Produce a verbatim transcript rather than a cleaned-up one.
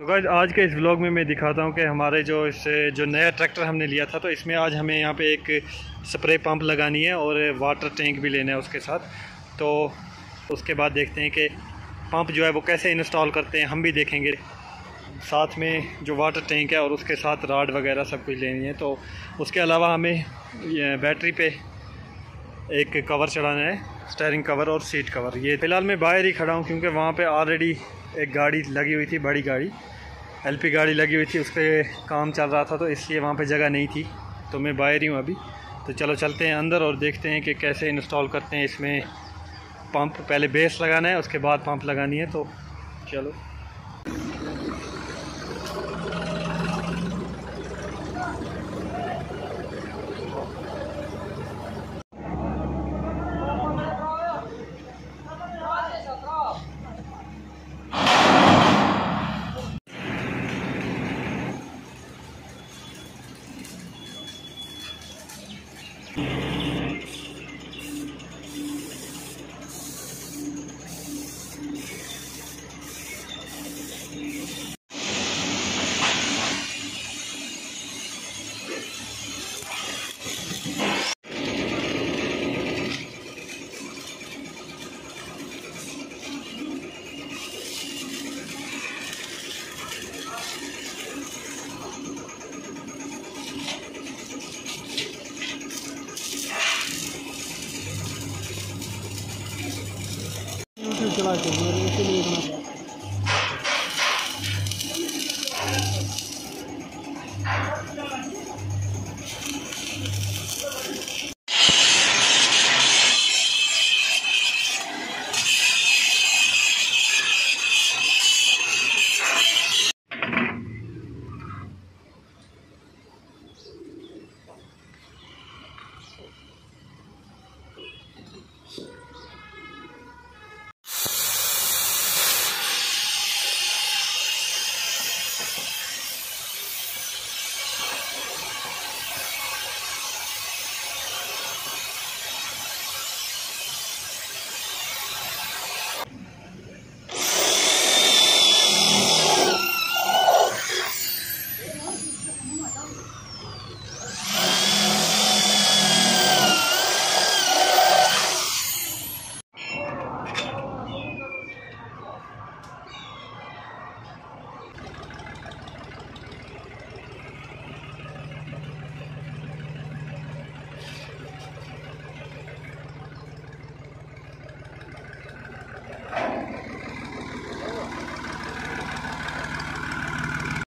तो गाइस आज के इस व्लॉग में मैं दिखाता हूँ कि हमारे जो इस जो नया ट्रैक्टर हमने लिया था, तो इसमें आज हमें यहाँ पे एक स्प्रे पंप लगानी है और वाटर टैंक भी लेना है उसके साथ। तो उसके बाद देखते हैं कि पंप जो है वो कैसे इंस्टॉल करते हैं, हम भी देखेंगे। साथ में जो वाटर टैंक है और उसके साथ राड वगैरह सब कुछ लेनी है। तो उसके अलावा हमें बैटरी पर एक कवर चढ़ाना है, स्टेयरिंग कवर और सीट कवर। ये फ़िलहाल मैं बाहर ही खड़ा हूँ क्योंकि वहाँ पे ऑलरेडी एक गाड़ी लगी हुई थी, बड़ी गाड़ी एलपी गाड़ी लगी हुई थी, उस पर काम चल रहा था, तो इसलिए वहाँ पे जगह नहीं थी। तो मैं बाहर ही हूँ अभी। तो चलो चलते हैं अंदर और देखते हैं कि कैसे इंस्टॉल करते हैं इसमें पंप। पहले बेस लगाना है, उसके बाद पंप लगानी है। तो चलो